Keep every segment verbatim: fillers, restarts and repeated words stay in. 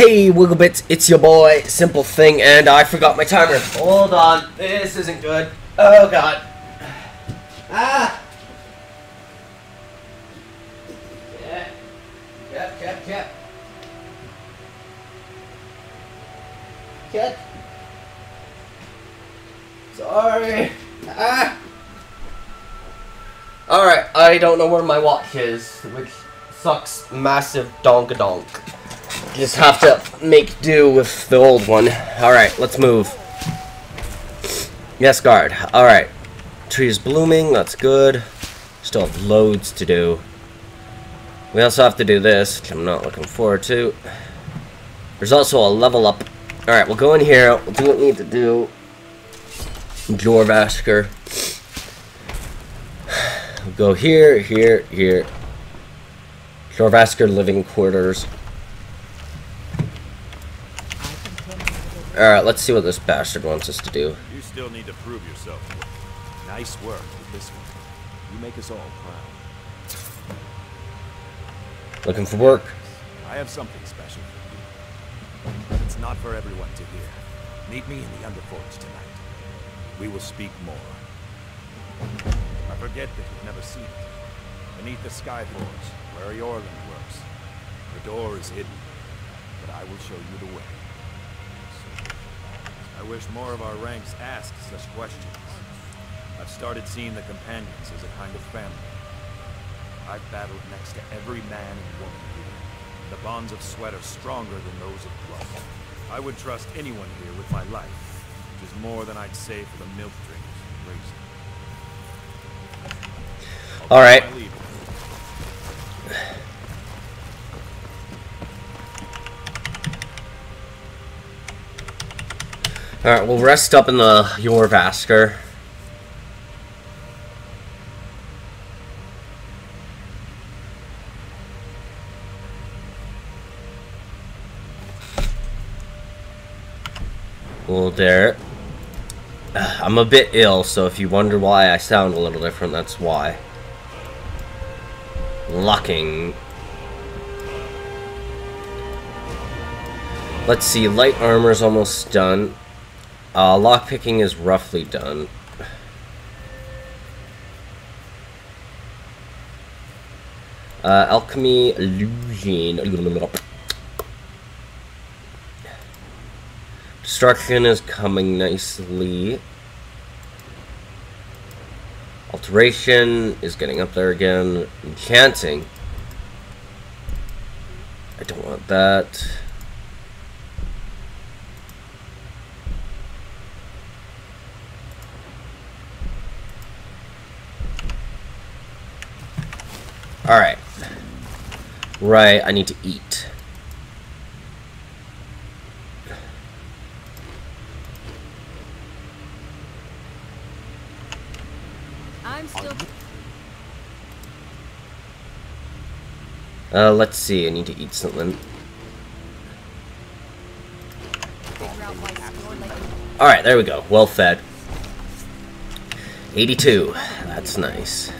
Hey WiggleBits, it's your boy Simple Thing, and I forgot my timer. Hold on, this isn't good. Oh god. Ah. Yeah. Yep, yep, yep. Yep. Sorry. Ah. All right, I don't know where my watch is, which sucks massive donk-a-donk. Just have to make do with the old one. Alright, let's move. Yes, guard. Alright. Tree is blooming. That's good. Still have loads to do. We also have to do this, which I'm not looking forward to. There's also a level up. Alright, we'll go in here. We'll do what we need to do. Jorrvaskr. We'll go here, here, here. Jorrvaskr living quarters. Alright, let's see what this bastard wants us to do. You still need to prove yourself. Nice work with this one. You make us all proud. Looking for work? I have something special for you. It's not for everyone to hear. Meet me in the Underforge tonight. We will speak more. I forget that you've never seen it. Beneath the Skyforge, where Eorland works. The door is hidden, but I will show you the way. I wish more of our ranks asked such questions. I've started seeing the Companions as a kind of family. I've battled next to every man and woman here. The bonds of sweat are stronger than those of blood. I would trust anyone here with my life, which is more than I'd say for the milk drinks. All right. Alright, we'll rest up in the Jorrvaskr. Well, there. I'm a bit ill, so if you wonder why I sound a little different, that's why. Locking. Let's see, light armor's almost done. Uh, lockpicking is roughly done. Uh, alchemy, illusion. Destruction is coming nicely. Alteration is getting up there again. Enchanting. I don't want that. Alright. Right, I need to eat. I'm still Uh let's see, I need to eat something. Alright, there we go. Well fed. eighty-two. That's nice.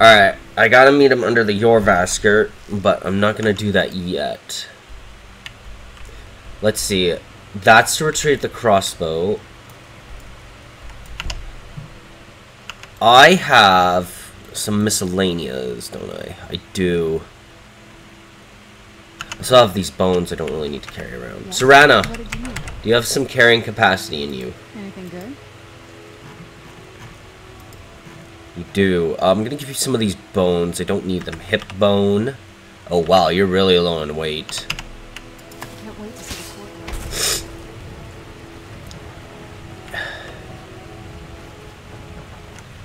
Alright, I gotta meet him under the Jorrvaskr, but I'm not gonna do that yet. Let's see. That's to retrieve the crossbow. I have some miscellaneous, don't I? I do. I still have these bones I don't really need to carry around. Serana, do you have some carrying capacity in you? Anything good? You do. Uh, I'm going to give you some of these bones. I don't need them. Hip bone. Oh, wow. You're really low on weight. I can't wait to see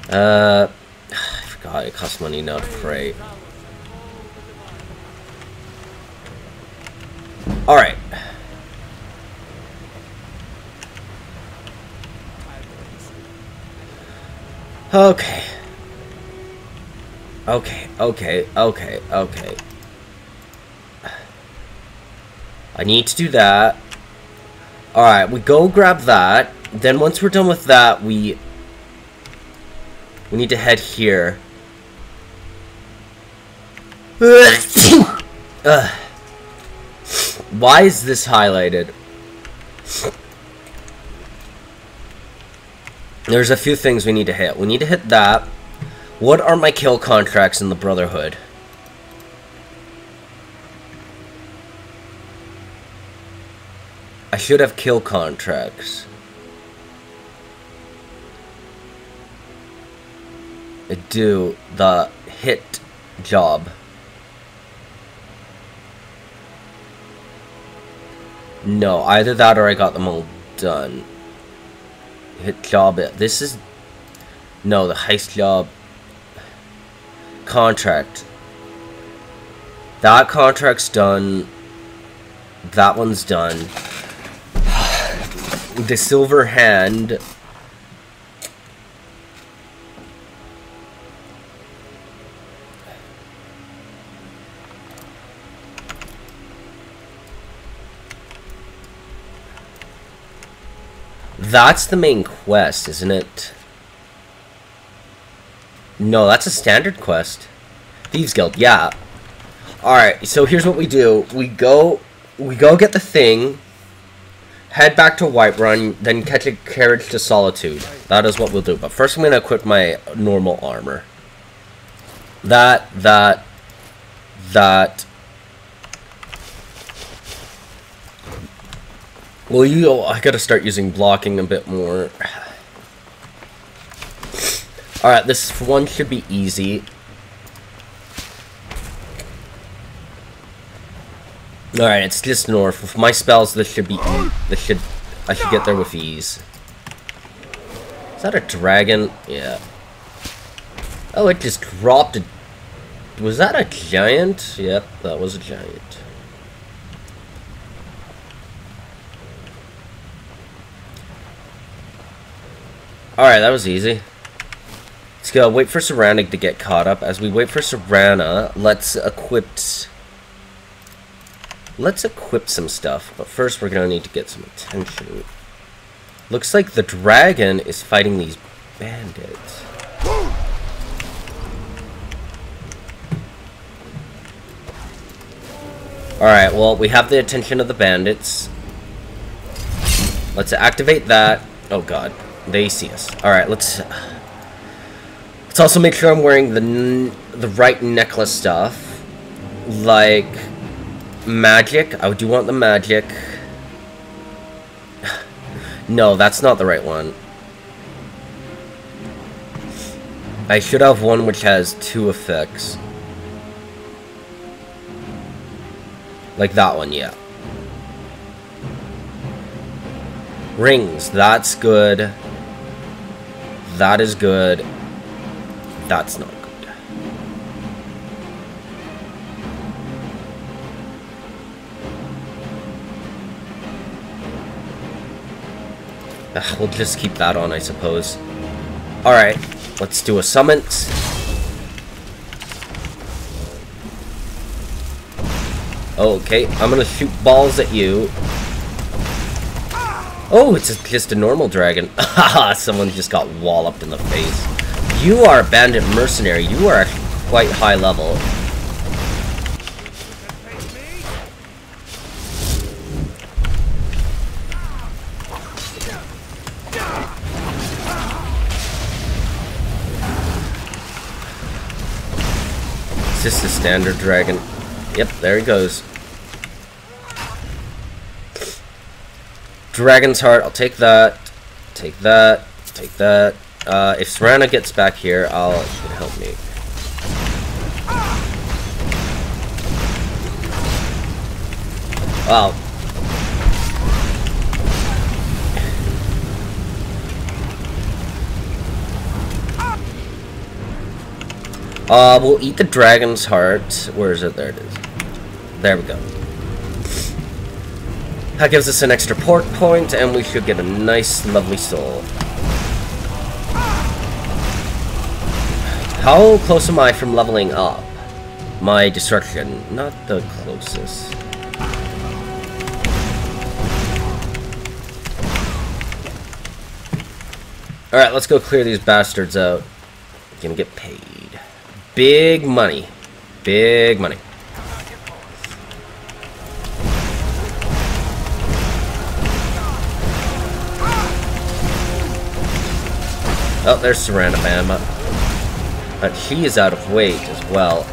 the uh, I forgot. It costs money now to pray. Alright. Okay. Okay, okay, okay, okay. I need to do that. Alright, we go grab that. Then once we're done with that, we... We need to head here. Ugh. Why is this highlighted? There's a few things we need to hit. We need to hit that. What are my kill contracts in the Brotherhood? I should have kill contracts. I do the hit job. No, either that or I got them all done. Hit job. This is... No, the heist job. Contract. That contract's done. That one's done. The Silver Hand... That's the main quest, isn't it? No, that's a standard quest. Thieves Guild, yeah. Alright, so here's what we do. We go we go get the thing, head back to White Run, then catch a carriage to Solitude. That is what we'll do. But first I'm going to equip my normal armor. That, that, that... Well, you, oh, I gotta start using blocking a bit more. Alright, this one should be easy. Alright, it's just north. With my spells, this should be e this should I should get there with ease. Is that a dragon? Yeah. Oh, it just dropped a... Was that a giant? Yep, that was a giant. Alright, that was easy. Let's go wait for Serana to get caught up. As we wait for Serana, let's equip... Let's equip some stuff, but first we're gonna need to get some attention. Looks like the dragon is fighting these bandits. Alright, well, we have the attention of the bandits. Let's activate that. Oh god. They see us. Alright, let's... Let's also make sure I'm wearing the n the right necklace stuff. Like... Magic. I do want the magic. No, that's not the right one. I should have one which has two effects. Like that one, yeah. Rings. That's good. That is good. That's not good. Ugh, we'll just keep that on, I suppose. Alright, let's do a summons. Okay, I'm gonna shoot balls at you. Oh, it's just a normal dragon. Haha, someone just got walloped in the face. You are a bandit mercenary. You are actually quite high level. It's just a standard dragon. Yep, there he goes. Dragon's Heart, I'll take that, take that, take that. Uh, if Serana gets back here, I'll it should help me. Wow. Uh, we'll eat the Dragon's Heart. Where is it? There it is. There we go. That gives us an extra port point, and we should get a nice, lovely soul. How close am I from leveling up? My destruction. Not the closest. Alright, let's go clear these bastards out. I'm gonna get paid. Big money. Big money. Oh, there's Serana Bama. But she is out of weight as well.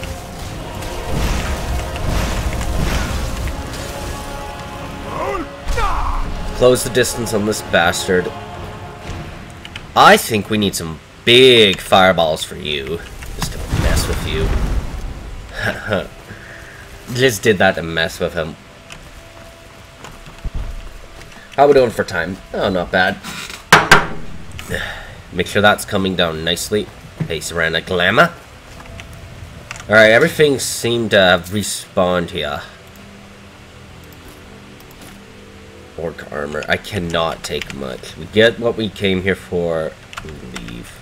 Close the distance on this bastard. I think we need some big fireballs for you. Just to mess with you. Just did that to mess with him. How we doing for time? Oh, not bad. Make sure that's coming down nicely. Hey, Serana Glamour. Alright, everything seemed to have respawned here. Orc armor. I cannot take much. We get what we came here for. Leave.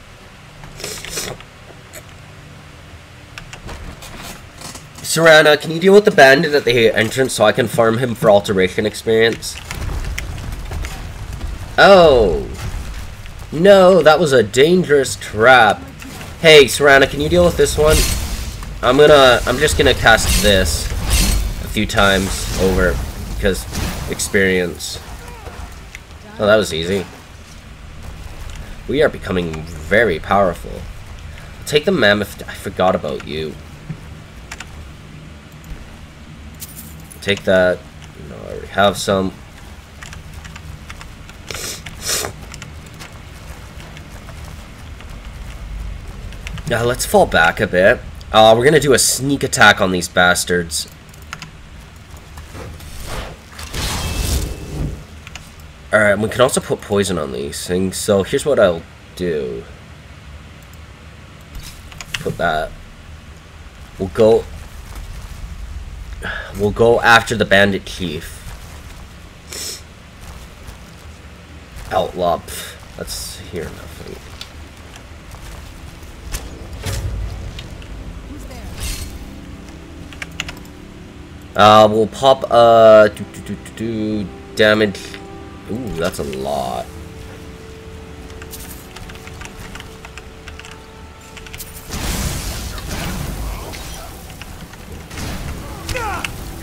Serana, can you deal with the bandit at the entrance so I can farm him for alteration experience? Oh! No, that was a dangerous trap. Hey, Serana, can you deal with this one? I'm gonna... I'm just gonna cast this a few times over, because experience. Oh, that was easy. We are becoming very powerful. Take the mammoth... I forgot about you. Take that. No, I already have some. Now, let's fall back a bit. Uh, we're gonna do a sneak attack on these bastards. Alright, we can also put poison on these things, so here's what I'll do. Put that. We'll go... We'll go after the bandit chief. Outlaw. Let's hear nothing. Uh, we'll pop, uh, do, do, do, do, do, damage. Ooh, that's a lot.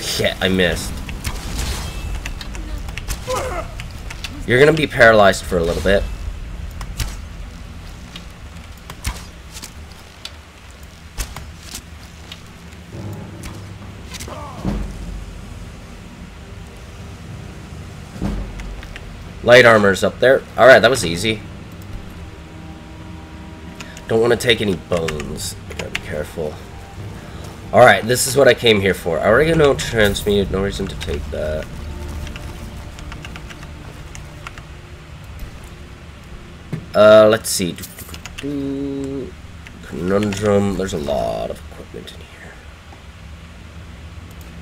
Shit, I missed. You're gonna be paralyzed for a little bit. Light armor's up there. Alright, that was easy. Don't want to take any bones. Gotta be careful. Alright, this is what I came here for. I already know transmute, no reason to take that. Uh, let's see. Conundrum. There's a lot of equipment in here.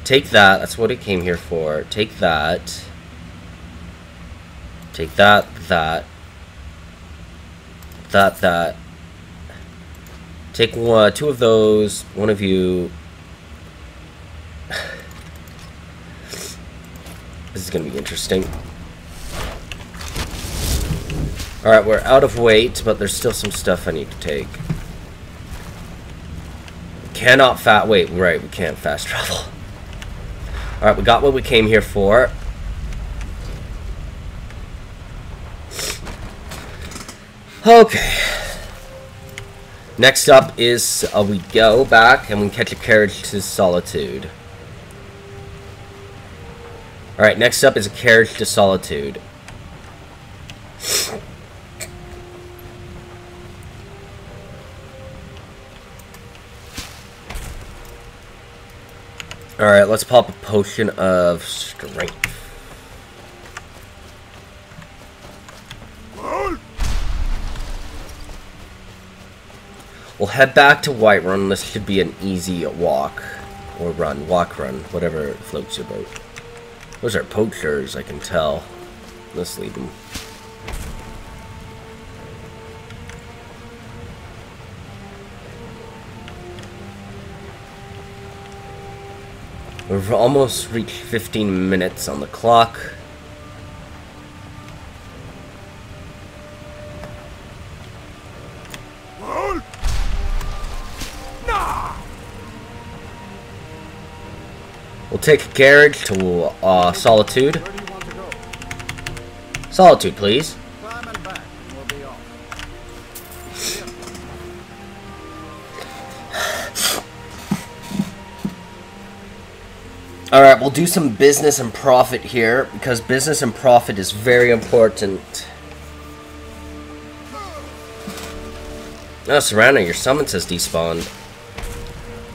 Take that. That's what I came here for. Take that. Take that, that, that, that. Take one, two of those, one of you. This is gonna be interesting. Alright, we're out of weight, but there's still some stuff I need to take. We cannot fast, wait, right, we can't fast travel. Alright, we got what we came here for. Okay. Next up is uh, we go back and we catch a carriage to Solitude. Alright, next up is a carriage to Solitude. Alright, let's pop a potion of strength. We'll head back to White Run. This should be an easy walk. Or run. Walk, run. Whatever floats your boat. Those are poachers, I can tell. Let's leave them. We've almost reached fifteen minutes on the clock. Take a carriage to uh, Solitude. Where do you want to go? Solitude, please. Climb and back, and we'll be off. Alright, we'll do some business and profit here, because business and profit is very important. Oh, Serana, your summon has despawned.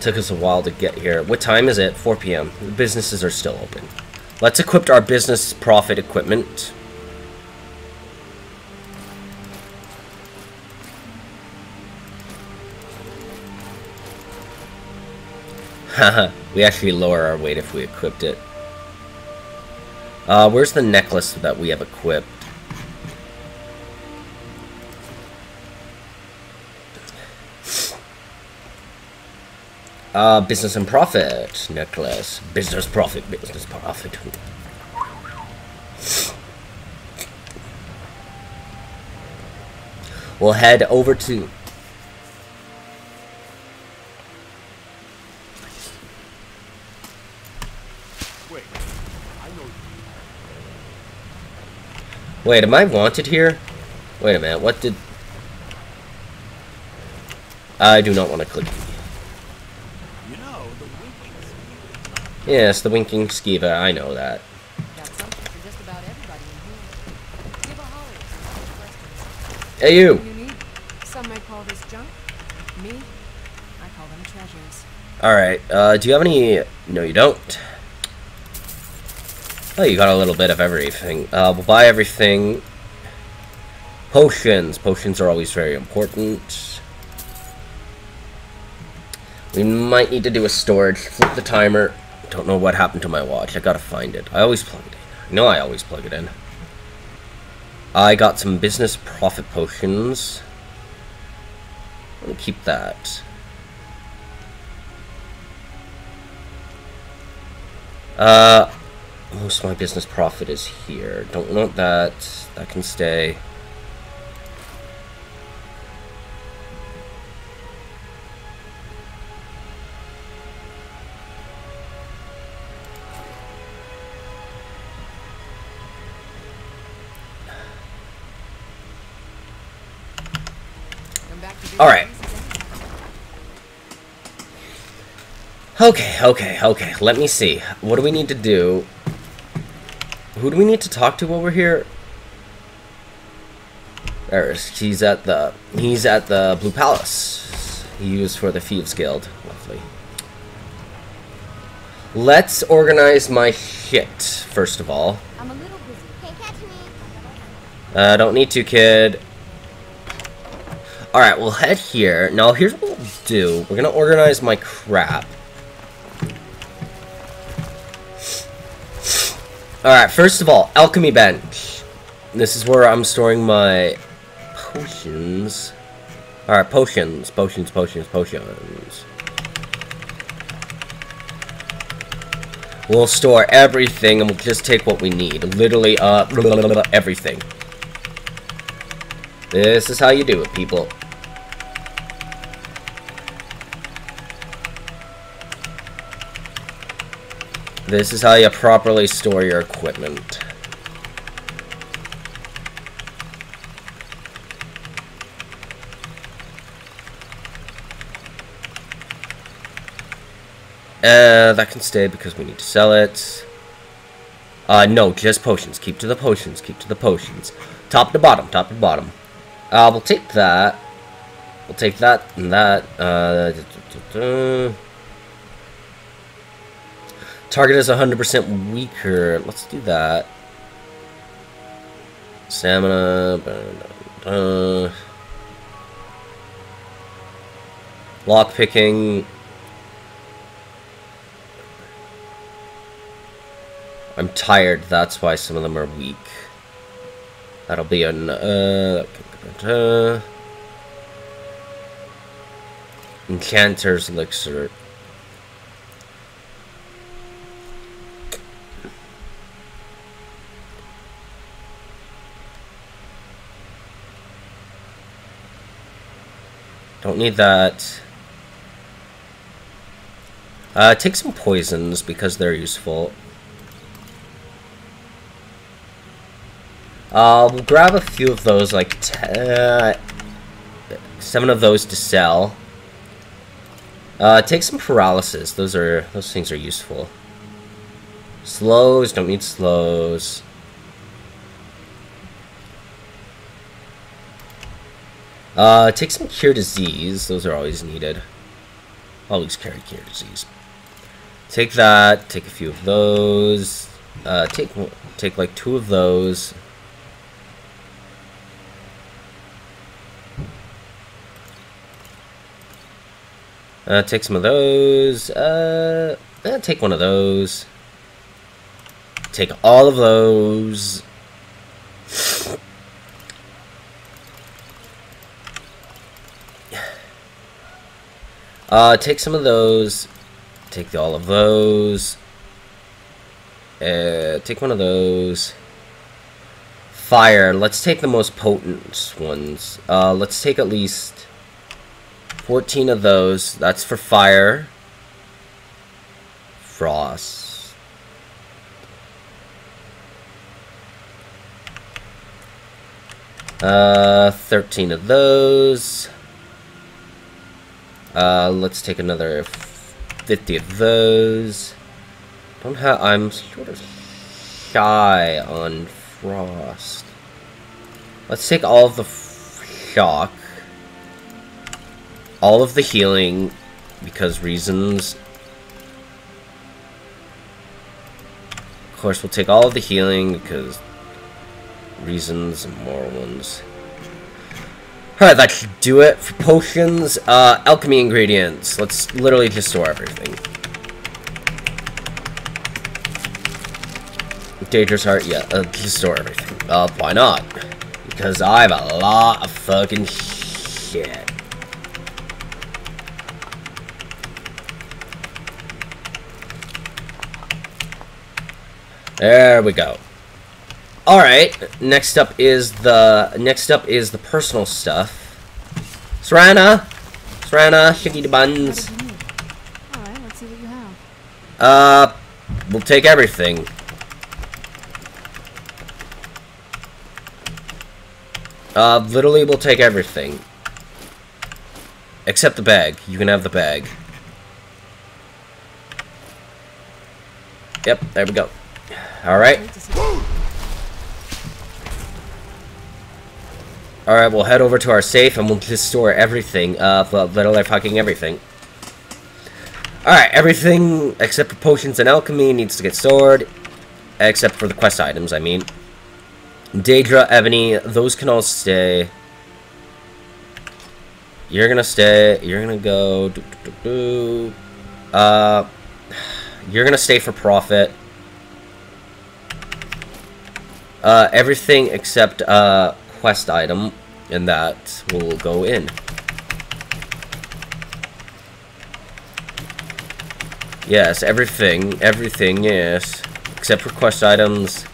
Took us a while to get here. What time is it? four p m The businesses are still open. Let's equip our business profit equipment. Haha, we actually lower our weight if we equipped it. Uh, where's the necklace that we have equipped? Uh, business and profit necklace. Business profit, business profit. We'll head over to... Wait, am I wanted here? Wait a minute, what did... I do not want to click. You know, the Winking Skeeva. Yes, the Winking Skeeva, I know that. Got something for just about everybody in here. Give a holler if you have questions. Hey, you! you need? Some may call this junk. Me? I call them treasures. Alright, uh, do you have any... No, you don't. Oh, you got a little bit of everything. Uh, we'll buy everything. Potions. Potions are always very important. We might need to do a storage. Flip the timer. Don't know what happened to my watch. I gotta find it. I always plug it in. I know I always plug it in. I got some business profit potions. I'm gonna keep that. Uh... Most of my business profit is here. Don't want that. That can stay. All right. Okay, okay, okay. Let me see. What do we need to do? Who do we need to talk to while we're here? There is, he's at the he's at the Blue Palace. He was for the Thieves Guild. Lovely. Let's organize my shit first of all. I'm a little busy. Can't catch me. Uh, don't need to, kid. All right, we'll head here. Now here's what we'll do. We're gonna organize my crap. Alright, first of all, alchemy bench. This is where I'm storing my potions. Alright, potions, potions, potions, potions. We'll store everything and we'll just take what we need. Literally, uh, blah, blah, blah, blah, everything. This is how you do it, people. This is how you properly store your equipment. Uh, that can stay because we need to sell it. Uh, no, just potions. Keep to the potions. Keep to the potions. Top to bottom. Top to bottom. Uh, we'll take that. We'll take that and that. Uh... Da-da-da-da. Target is one hundred percent weaker. Let's do that. Stamina. Uh, lock picking. I'm tired. That's why some of them are weak. That'll be an... Uh, uh, Enchanter's Elixir. Don't need that. Uh, take some poisons because they're useful. Uh, we'll grab a few of those, like uh, seven of those to sell. Uh, take some paralysis. Those are those things are useful. Slows, don't need slows. Uh, take some cure disease. Those are always needed. Always carry cure disease. Take that. Take a few of those. Uh, take take like two of those. Uh, take some of those. Uh, eh, take one of those. Take all of those. Uh, take some of those, take all of those, uh, take one of those, fire, let's take the most potent ones, uh, let's take at least fourteen of those, that's for fire, frost, uh, thirteen of those. Uh, let's take another fifty of those. Don't have. I'm sort of shy on frost. Let's take all of the shock, all of the healing, because reasons. Of course, we'll take all of the healing because reasons and more ones. Alright, that should do it for potions. Uh, alchemy ingredients. Let's literally just store everything. Dangerous heart, yeah, uh, just store everything. Uh, why not? Because I have a lot of fucking shit. There we go. All right. Next up is the next up is the personal stuff. Serana, Serana, shiggy the buns. All right, let's see what you have. Uh, we'll take everything. Uh, literally, we'll take everything. Except the bag. You can have the bag. Yep. There we go. All right. Alright, we'll head over to our safe and we'll just store everything, uh, literally fucking everything. Alright, everything except for potions and alchemy needs to get stored. Except for the quest items, I mean. Daedra, Ebony, those can all stay. You're gonna stay, you're gonna go... Do, do, do, do. Uh, you're gonna stay for profit. Uh, everything except, uh... quest item, and that will go in. Yes, everything, everything, yes. Except for quest items.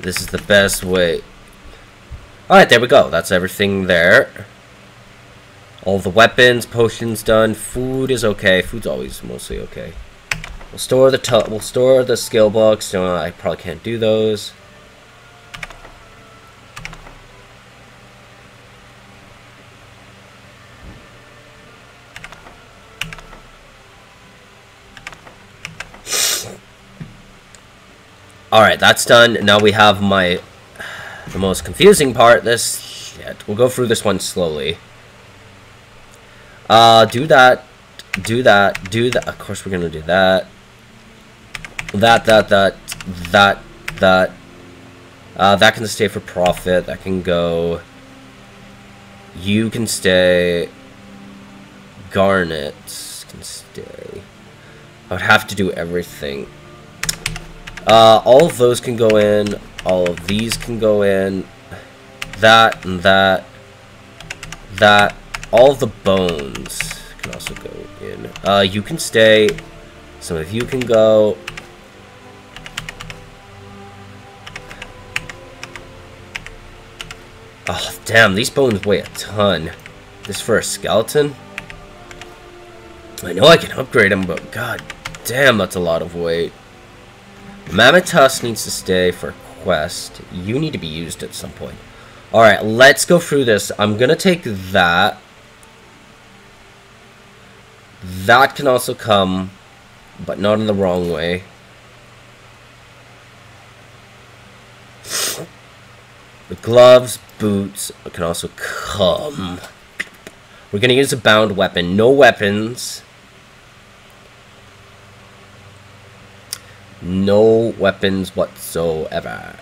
This is the best way. Alright, there we go. That's everything there. All the weapons, potions done, food is okay. Food's always mostly okay. We'll store the t we'll store the skill books. No, I probably can't do those. All right, that's done. Now we have my the most confusing part. This shit. We'll go through this one slowly. Uh, do that. Do that. Do that. Of course, we're gonna do that. That, that, that, that, that, uh, that can stay for profit, that can go, you can stay, Garnet can stay, I would have to do everything, uh, all of those can go in, all of these can go in, that, and that, that, all of the bones can also go in, uh, you can stay, some of you can go, oh, damn, these bones weigh a ton. This for a skeleton? I know I can upgrade them, but god damn, that's a lot of weight. Mammoth Tusk needs to stay for a quest. You need to be used at some point. Alright, let's go through this. I'm gonna take that. That can also come, but not in the wrong way. The gloves, boots can also come. We're going to use a bound weapon. No weapons. No weapons whatsoever.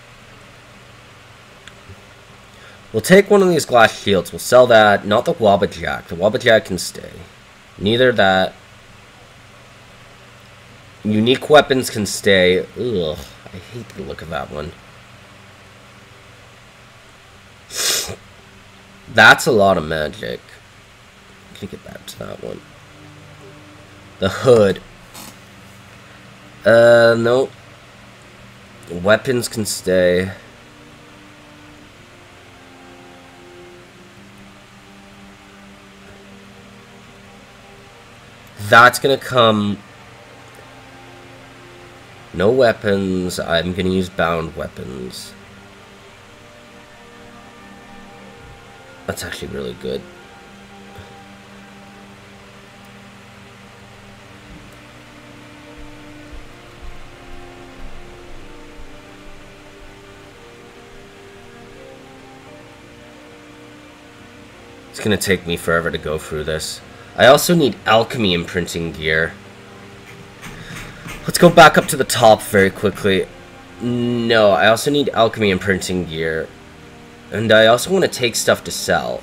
We'll take one of these glass shields. We'll sell that. Not the Wobbajack. The Wobbajack can stay. Neither that. Unique weapons can stay. Ugh. I hate the look of that one. That's a lot of magic. Can you get back to that one? The hood. Uh, no. Weapons can stay. That's gonna come. No weapons. I'm gonna use bound weapons. That's actually really good. It's gonna take me forever to go through this. I also need alchemy imprinting gear. Let's go back up to the top very quickly. No, I also need alchemy imprinting gear. And I also want to take stuff to sell.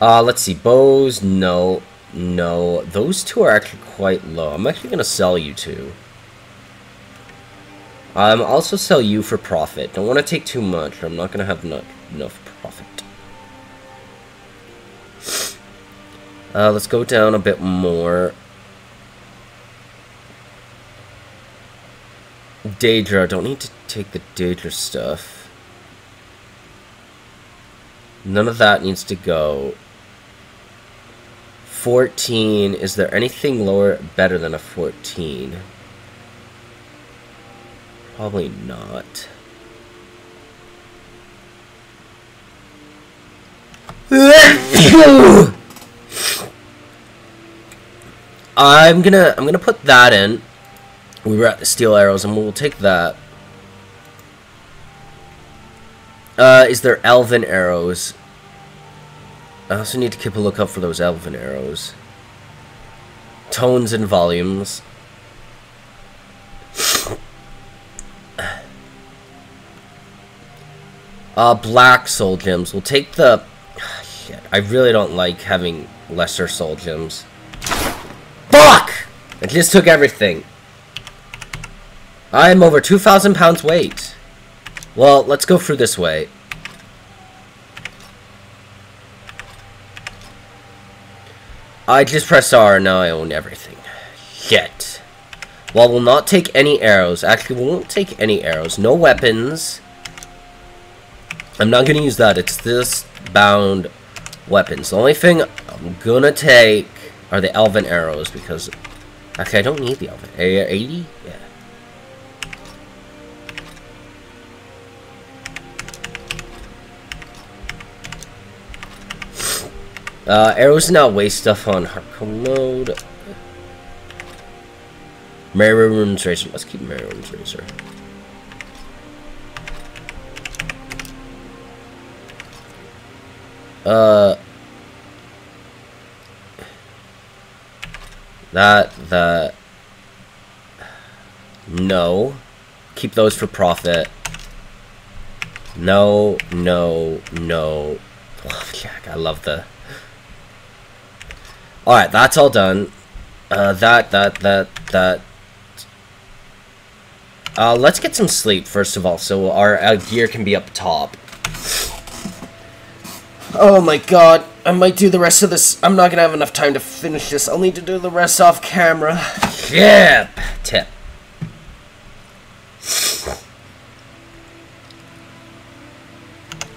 Uh, let's see. Bows, no, no. Those two are actually quite low. I'm actually going to sell you two. I'm um, also sell you for profit. Don't want to take too much. I'm not going to have not enough profit. Uh, let's go down a bit more. Daedra, don't need to take the Daedra stuff. None of that needs to go. fourteen, is there anything lower, better than a fourteen? Probably not. I'm gonna I'm gonna put that in. We were at the steel arrows, and we'll take that. Uh, is there elven arrows? I also need to keep a lookout for those elven arrows. Tones and volumes. Uh, black soul gems. We'll take the. Oh, shit, I really don't like having lesser soul gems. Fuck! I just took everything. I'm over two thousand pounds weight. Well, let's go through this way. I just press R and now I own everything. Shit. Well, we'll not take any arrows. Actually, we won't take any arrows. No weapons. I'm not gonna use that. It's this bound weapons. The only thing I'm gonna take are the elven arrows, because actually I don't need the elven. eighty? Yeah. Uh, arrows now waste stuff on hardcore mode. Mehrunes' Razor. Let's keep Mehrunes' Razor. Uh. That, that, no, keep those for profit. No, no, no, oh, Jack, I love the, all right, that's all done. Uh, that, that, that, that, uh, let's get some sleep, first of all, so our, our gear can be up top. Oh my god, I might do the rest of this. I'm not gonna have enough time to finish this. I'll need to do the rest off camera. Yeah, tip.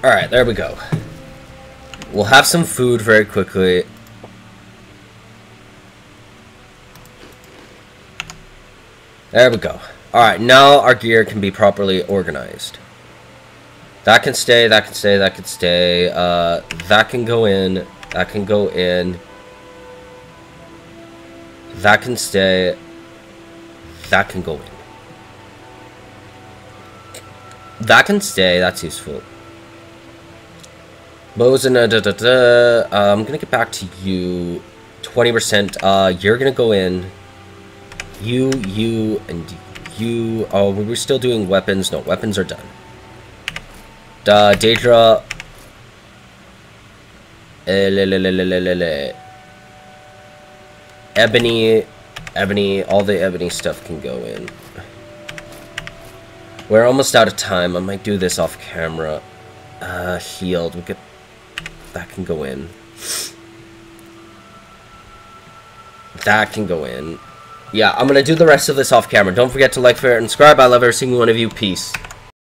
Alright, there we go. We'll have some food very quickly. There we go. Alright, now our gear can be properly organized. That can stay, that can stay, that can stay. Uh, that can go in, that can go in. That can stay. That can go in. That can stay, that's useful. Bows and da da da. Uh, I'm gonna get back to you. twenty percent. Uh, you're gonna go in. You, you, and you. Oh, we were still doing weapons. No, weapons are done. Da, Daedra. Ebony. Ebony. All the ebony stuff can go in. We're almost out of time. I might do this off camera. Uh, healed. We could. That can go in. That can go in. Yeah, I'm gonna do the rest of this off camera. Don't forget to like, favorite, and subscribe. I love every single one of you. Peace.